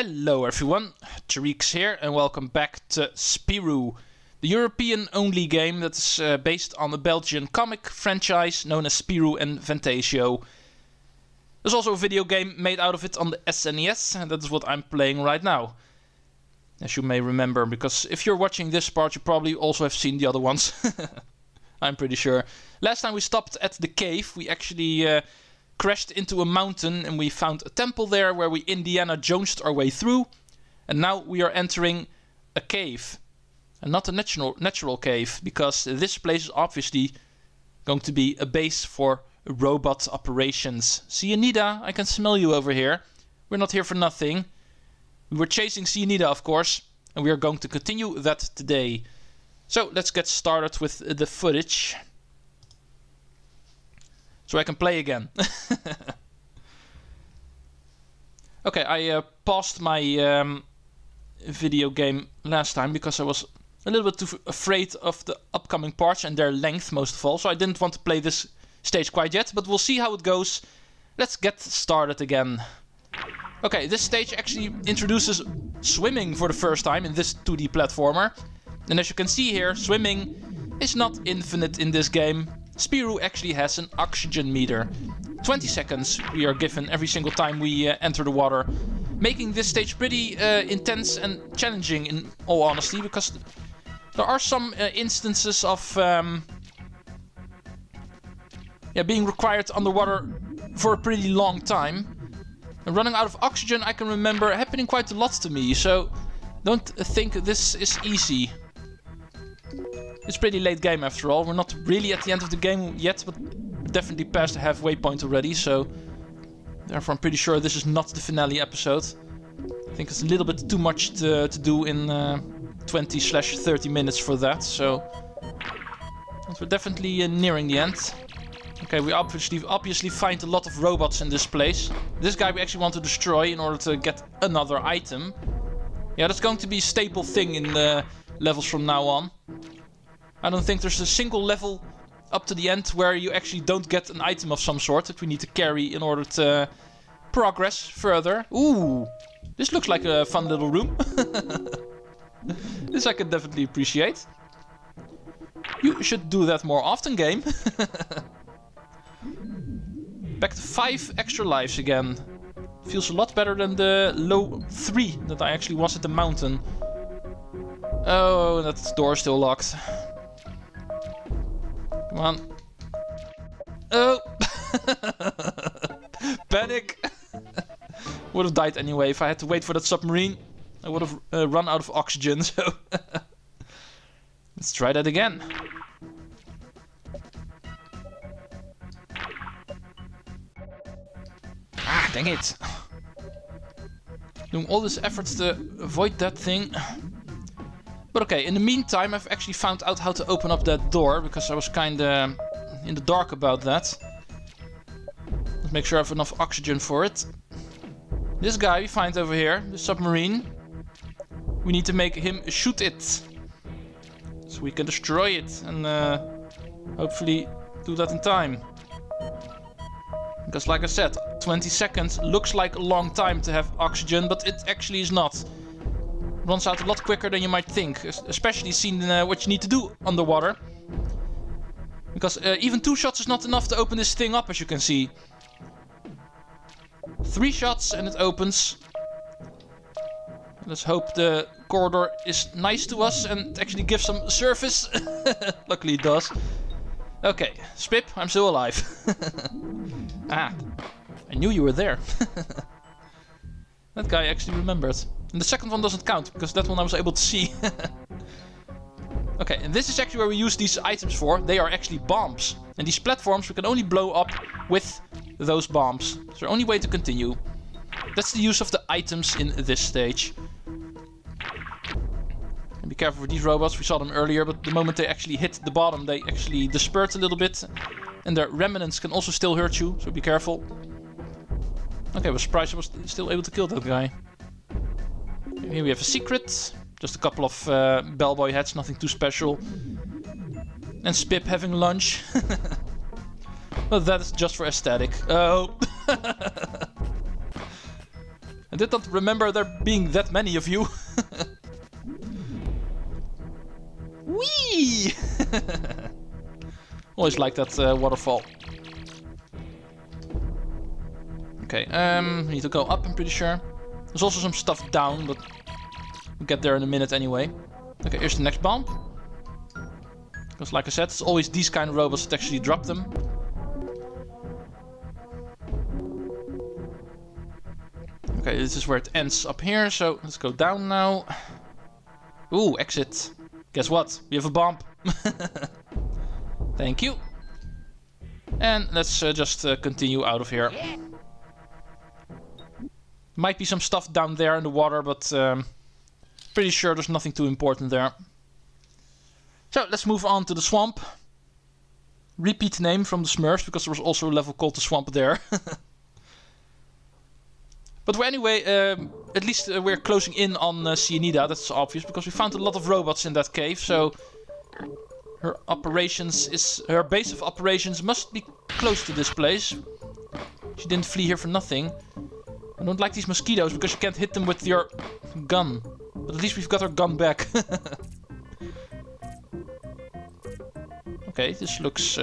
Hello everyone, Tariq's here and welcome back to Spirou, the European-only game that is based on the Belgian comic franchise known as Spirou and Fantasio. There's also a video game made out of it on the SNES, and that is what I'm playing right now. As you may remember, because if you're watching this part you probably also have seen the other ones. I'm pretty sure. Last time we stopped at the cave, we actually crashed into a mountain and we found a temple there where we Indiana Jonesed our way through, and now we are entering a cave, and not a natural cave, because this place is obviously going to be a base for robot operations. Cyanida, I can smell you over here. We're not here for nothing. We were chasing Cyanida, of course, and we are going to continue that today. So let's get started with the footage. So I can play again. Okay, I paused my video game last time because I was a little bit too afraid of the upcoming parts and their length most of all. So I didn't want to play this stage quite yet, but we'll see how it goes. Let's get started again. Okay, this stage actually introduces swimming for the first time in this 2D platformer. And as you can see here, swimming is not infinite in this game. Spirou actually has an oxygen meter. 20 seconds we are given every single time we enter the water, making this stage pretty intense and challenging in all honesty, because there are some instances of being required underwater for a pretty long time. And running out of oxygen, I can remember, happening quite a lot to me, so don't think this is easy. It's pretty late game after all. We're not really at the end of the game yet, but definitely past the halfway point already, so therefore I'm pretty sure this is not the finale episode. I think it's a little bit too much to do in 20/30 minutes for that, so but we're definitely nearing the end. Okay, we obviously find a lot of robots in this place. This guy we actually want to destroy in order to get another item. Yeah, that's going to be a staple thing in the levels from now on. I don't think there's a single level up to the end where you actually don't get an item of some sort that we need to carry in order to progress further. Ooh, this looks like a fun little room. This I can definitely appreciate. You should do that more often, game. Back to 5 extra lives again. Feels a lot better than the low 3 that I actually was at the mountain. Oh, that door's still locked. Come on. Oh! Panic! Would have died anyway if I had to wait for that submarine. I would have run out of oxygen, so... Let's try that again. Ah, dang it! Doing all this effort to avoid that thing. But okay, in the meantime I've actually found out how to open up that door, because I was kinda in the dark about that. Let's make sure I have enough oxygen for it. This guy we find over here, the submarine. We need to make him shoot it, so we can destroy it and hopefully do that in time. Because like I said, 20 seconds looks like a long time to have oxygen, but it actually is not. Runs out a lot quicker than you might think, especially seeing what you need to do underwater. Because even 2 shots is not enough to open this thing up, as you can see. 3 shots and it opens. Let's hope the corridor is nice to us and actually gives some surface. Luckily it does. Okay, Spip, I'm still alive. Ah, I knew you were there. That guy actually remembered. And the second one doesn't count, because that one I was able to see. Okay, and this is actually where we use these items for. They are actually bombs. And these platforms we can only blow up with those bombs. It's our only way to continue. That's the use of the items in this stage. And be careful with these robots. We saw them earlier, but the moment they actually hit the bottom, they actually disperse a little bit. And their remnants can also still hurt you, so be careful. Okay, I was surprised I was still able to kill that guy. Here we have a secret, just a couple of bellboy hats, nothing too special. And Spip having lunch. Well, that is just for aesthetic. Oh! did not remember there being that many of you. Whee! Always like that waterfall. Okay, we need to go up, I'm pretty sure. There's also some stuff down, but we'll get there in a minute anyway. Okay, here's the next bomb. Because like I said, it's always these kind of robots that actually drop them. Okay, this is where it ends up here, so let's go down now. Ooh, exit. Guess what? We have a bomb. Thank you. And let's just continue out of here. Might be some stuff down there in the water, but pretty sure there's nothing too important there. So let's move on to the swamp. Repeat name from the Smurfs, because there was also a level called the swamp there. But anyway, at least we're closing in on Cyanida, that's obvious, because we found a lot of robots in that cave, so her base of operations must be close to this place. She didn't flee here for nothing. I don't like these mosquitoes, because you can't hit them with your gun. But at least we've got our gun back. Okay, this looks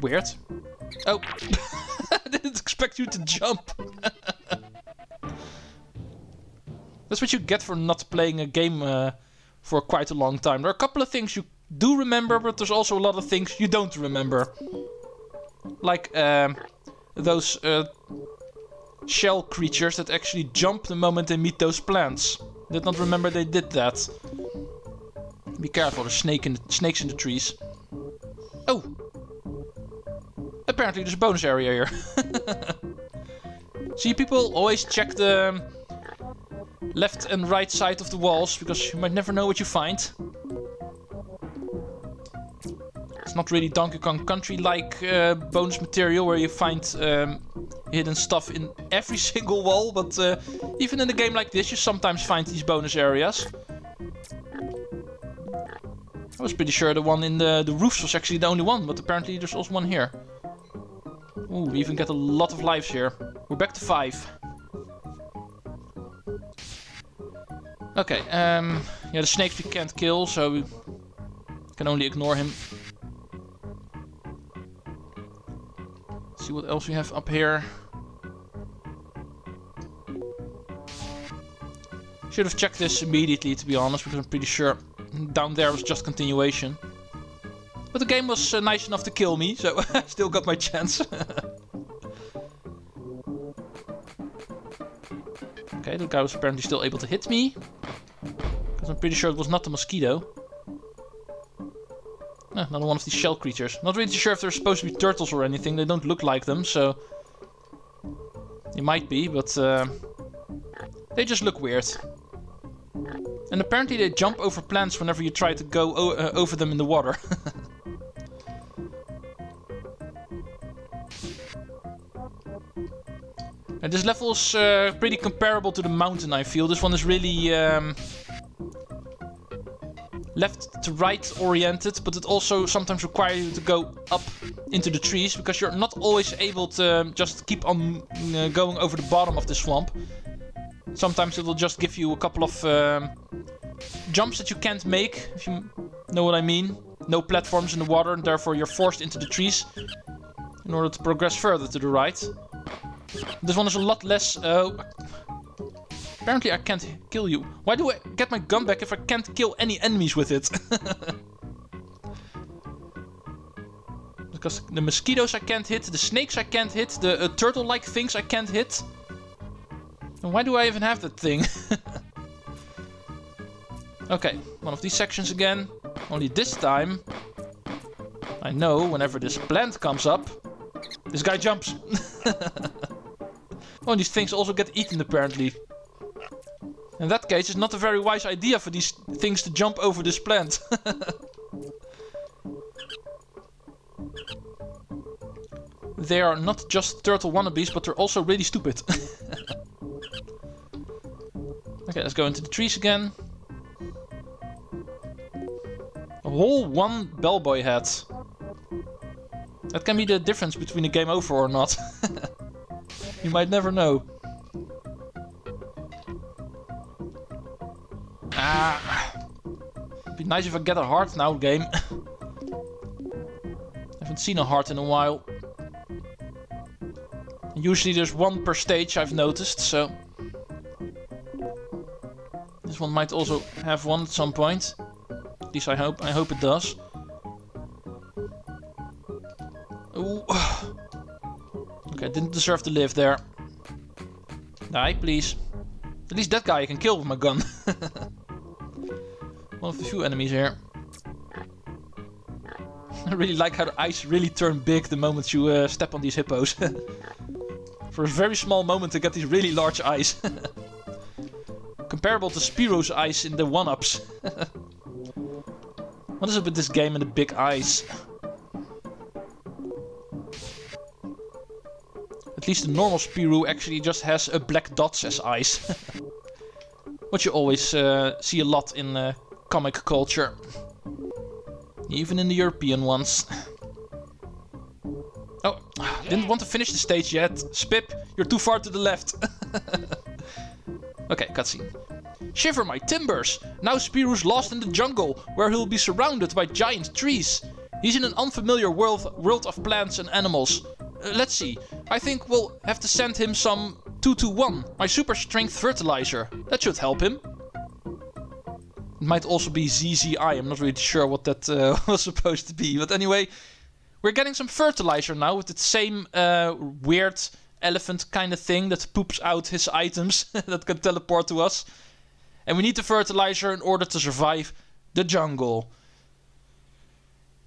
weird. Oh! I didn't expect you to jump. That's what you get for not playing a game for quite a long time. There are a couple of things you do remember, but there's also a lot of things you don't remember. Like those shell creatures that actually jump the moment they meet those plants. Did not remember they did that. Be careful, there's snakes in the trees. Oh! Apparently there's a bonus area here. See, people always check the left and right side of the walls, because you might never know what you find. It's not really Donkey Kong Country-like bonus material, where you find hidden stuff in every single wall, but even in a game like this you sometimes find these bonus areas. I was pretty sure the one in the roofs was actually the only one, but apparently there's also one here. Ooh, we even get a lot of lives here. We're back to 5. Okay, yeah, the snakes we can't kill, so we can only ignore him. Let's see what else we have up here. Should have checked this immediately, to be honest, because I'm pretty sure down there was just continuation. But the game was nice enough to kill me, so I still got my chance. Okay, the guy was apparently still able to hit me. Because I'm pretty sure it was not the mosquito. Another one of these shell creatures. Not really sure if they're supposed to be turtles or anything, they don't look like them, so... They might be, but they just look weird. And apparently they jump over plants whenever you try to go over them in the water. And this level is pretty comparable to the mountain, I feel. This one is really left to right oriented, but it also sometimes requires you to go up into the trees, because you're not always able to just keep on going over the bottom of the swamp. Sometimes it will just give you a couple of jumps that you can't make, if you know what I mean. No platforms in the water, and therefore you're forced into the trees in order to progress further to the right. This one is a lot less... Apparently I can't kill you. Why do I get my gun back if I can't kill any enemies with it? Because the mosquitoes I can't hit, the snakes I can't hit, the turtle-like things I can't hit. And why do I even have that thing? Okay, one of these sections again. Only this time, I know whenever this plant comes up, this guy jumps. Oh, and these things also get eaten apparently. In that case, it's not a very wise idea for these things to jump over this plant. They are not just turtle wannabes, but they're also really stupid. Okay, let's go into the trees again. A whole one bellboy hat. That can be the difference between a game over or not. You might never know. It'd be nice if I get a heart now, game. Haven't seen a heart in a while. Usually there's one per stage, I've noticed, so... This one might also have one at some point. At least I hope. I hope it does. Ooh. Okay, didn't deserve to live there. Die, please. At least that guy I can kill with my gun. One of the few enemies here. I really like how the eyes really turn big the moment you step on these hippos. For a very small moment to get these really large eyes. Comparable to Spirou's eyes in the one-ups. What is it with this game and the big eyes? At least the normal Spirou actually just has a black dots as eyes. What you always see a lot in comic culture. Even in the European ones. Oh, didn't want to finish the stage yet. Spip, you're too far to the left. Okay, cutscene. Shiver my timbers! Now Spirou's lost in the jungle, where he'll be surrounded by giant trees. He's in an unfamiliar world of plants and animals. Let's see. I think we'll have to send him some 221, my super strength fertilizer. That should help him. It might also be ZZI. I'm not really sure what that was supposed to be. But anyway, we're getting some fertilizer now with the same weird elephant kind of thing that poops out his items that can teleport to us. And we need the fertilizer in order to survive the jungle.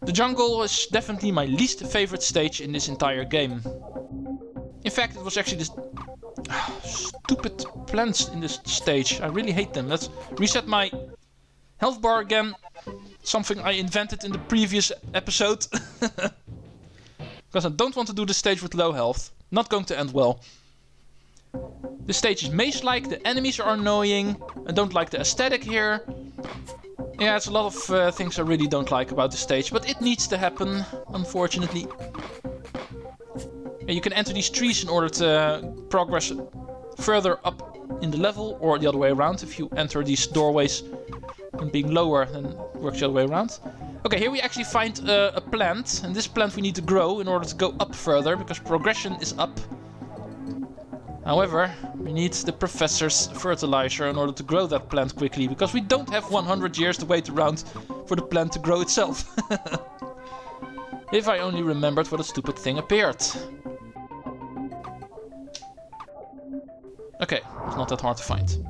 The jungle is definitely my least favorite stage in this entire game. In fact, it was actually this stupid plants in this stage. I really hate them. Let's reset my health bar again. Something I invented in the previous episode. Because I don't want to do this stage with low health. Not going to end well. The stage is maze-like, the enemies are annoying. I don't like the aesthetic here. Yeah, it's a lot of things I really don't like about the stage, but it needs to happen, unfortunately. And you can enter these trees in order to progress further up in the level, or the other way around. If you enter these doorways and being lower, then it works the other way around. Okay, here we actually find a plant, and this plant we need to grow in order to go up further, because progression is up. However, we need the professor's fertilizer in order to grow that plant quickly, because we don't have 100 years to wait around for the plant to grow itself. If I only remembered what a stupid thing appeared. Okay, it's not that hard to find.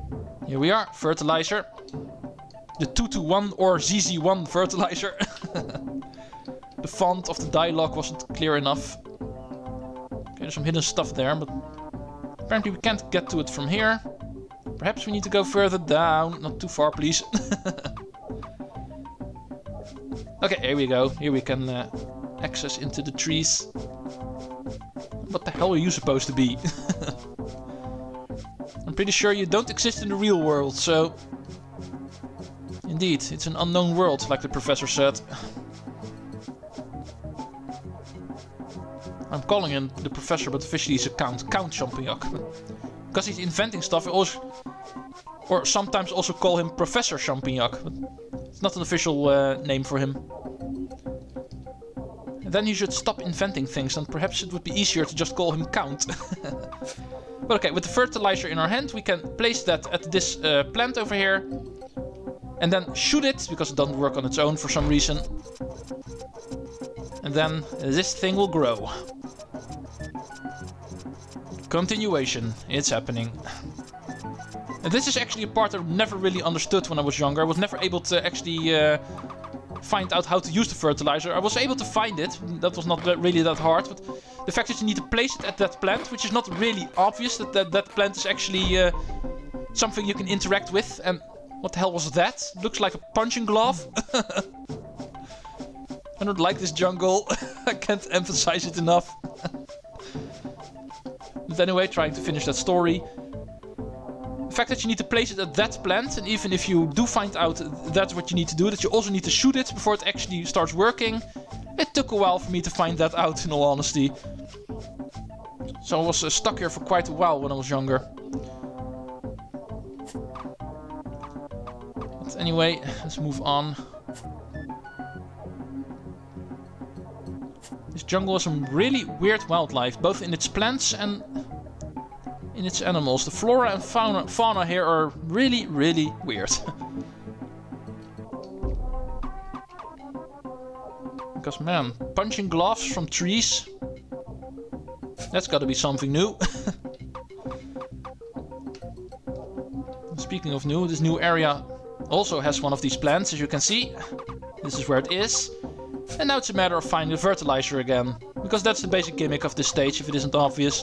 Here we are, fertilizer. The 221 or ZZ1 fertilizer. The font of the dialogue wasn't clear enough. Okay, there's some hidden stuff there, but... Apparently we can't get to it from here. Perhaps we need to go further down. Not too far, please. Okay, here we go. Here we can access into the trees. What the hell are you supposed to be? I'm pretty sure you don't exist in the real world, so... Indeed, it's an unknown world, like the professor said. I'm calling him the professor, but officially he's a count. Count Champignac. Because he's inventing stuff, I also... Or sometimes also call him Professor Champignac. But it's not an official name for him. And then he should stop inventing things, and perhaps it would be easier to just call him Count. But okay, with the fertilizer in our hand, we can place that at this plant over here. And then shoot it, because it doesn't work on its own for some reason. And then this thing will grow. Continuation. It's happening. And this is actually a part I never really understood when I was younger. I was never able to actually find out how to use the fertilizer. I was able to find it. That was not really that hard. But the fact that you need to place it at that plant, which is not really obvious, that plant is actually something you can interact with. And what the hell was that? Looks like a punching glove. I don't like this jungle. I can't emphasize it enough. But anyway, trying to finish that story. The fact that you need to place it at that plant, and even if you do find out that's what you need to do, that you also need to shoot it before it actually starts working. It took a while for me to find that out, in all honesty. So I was stuck here for quite a while when I was younger. But anyway, let's move on. This jungle has some really weird wildlife, both in its plants and in its animals. The flora and fauna here are really weird. Because man, punching gloves from trees, that's gotta be something new. Speaking of new, this new area also has one of these plants, as you can see. This is where it is. And now it's a matter of finding the fertilizer again, because that's the basic gimmick of this stage, if it isn't obvious.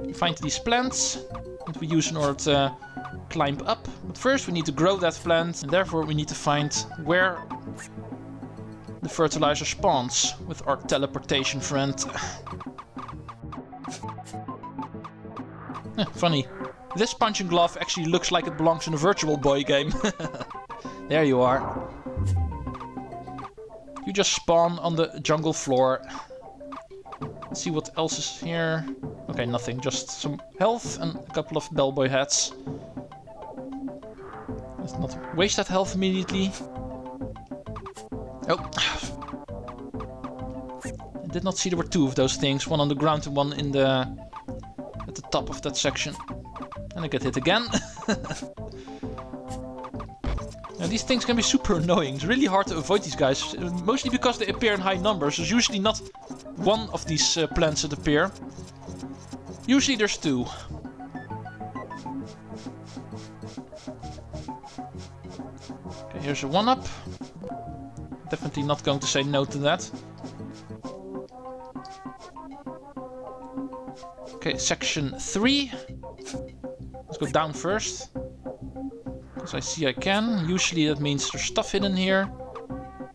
We find these plants that we use in order to climb up. But first we need to grow that plant, and therefore we need to find where the fertilizer spawns with our teleportation friend. Funny. This punching glove actually looks like it belongs in a Virtual Boy game. There you are. You just spawn on the jungle floor. Let's see what else is here. Okay, nothing. Just some health and a couple of bellboy hats. Let's not waste that health immediately. Oh. I did not see there were two of those things. One on the ground and one in the... at the top of that section. And I get hit again. Now these things can be super annoying. It's really hard to avoid these guys. Mostly because they appear in high numbers. There's usually not one of these plants that appear. Usually there's two. Okay, here's a 1-up. Definitely not going to say no to that. Okay, section 3. Let's go down first. Because I see I can. Usually that means there's stuff hidden here.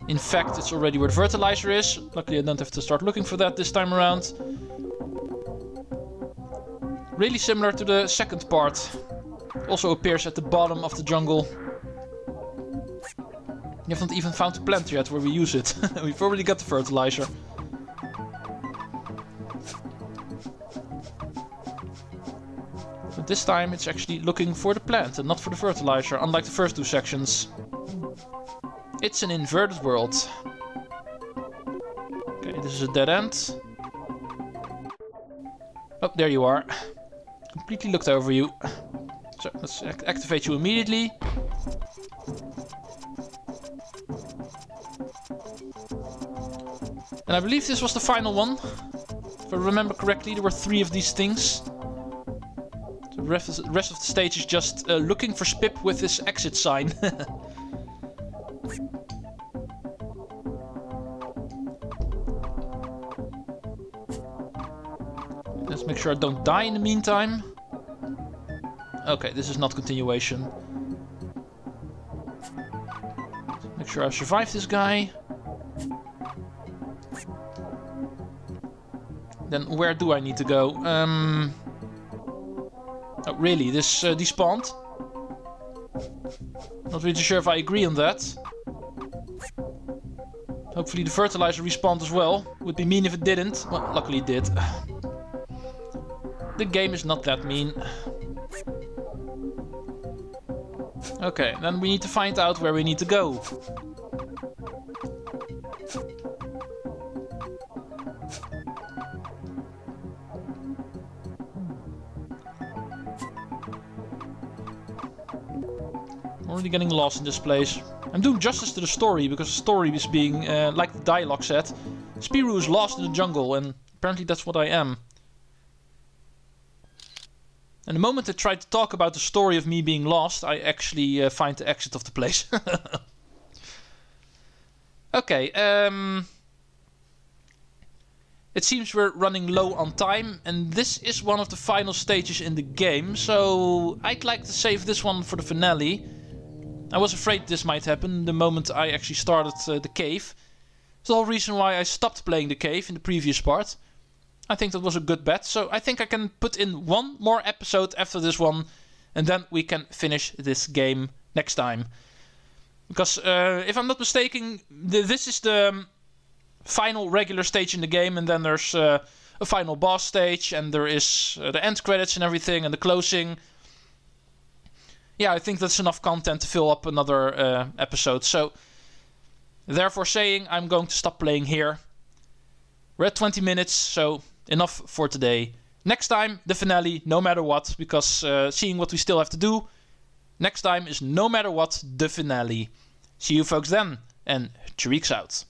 In fact, it's already where the fertilizer is. Luckily I don't have to start looking for that this time around. Really similar to the second part. It also appears at the bottom of the jungle. You have not even found the plant yet where we use it. We've already got the fertilizer. But this time it's actually looking for the plant and not for the fertilizer, unlike the first two sections. It's an inverted world. Okay, this is a dead end. Oh, there you are. Completely looked over you. So, let's activate you immediately. And I believe this was the final one. If I remember correctly, there were 3 of these things. The rest of the stage is just looking for Spip with his exit sign. Let's make sure I don't die in the meantime. Okay, this is not continuation. Let's make sure I survive this guy. Then where do I need to go? Oh, really? This despawned? Not really sure if I agree on that. Hopefully the fertilizer respawned as well. Would be mean if it didn't. Well, luckily it did. The game is not that mean. Okay, then we need to find out where we need to go. Already getting lost in this place. I'm doing justice to the story, because the story is being, like the dialogue said, Spirou is lost in the jungle, and apparently that's what I am. And the moment I try to talk about the story of me being lost, I actually find the exit of the place. Okay, it seems we're running low on time, and this is one of the final stages in the game, so I'd like to save this one for the finale. I was afraid this might happen the moment I actually started the cave. It's the whole reason why I stopped playing the cave in the previous part. I think that was a good bet, so I think I can put in one more episode after this one, and then we can finish this game next time. Because if I'm not mistaken, this is the final regular stage in the game, and then there's a final boss stage, and there is the end credits and everything, and the closing. yeah, I think that's enough content to fill up another episode. So, therefore saying, I'm going to stop playing here. We're at 20 minutes, so enough for today. Next time, the finale, no matter what, because seeing what we still have to do, next time is no matter what, the finale. See you folks then, and Treeks out.